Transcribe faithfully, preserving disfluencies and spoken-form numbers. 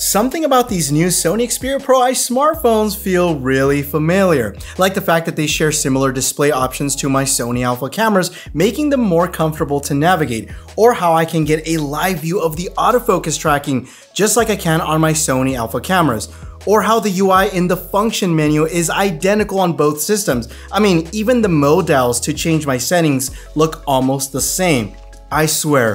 Something about these new Sony Xperia Pro i smartphones feel really familiar, like the fact that they share similar display options to my Sony Alpha cameras, making them more comfortable to navigate, or how I can get a live view of the autofocus tracking just like I can on my Sony Alpha cameras, or how the U I in the function menu is identical on both systems. I mean, even the modals to change my settings look almost the same. I swear,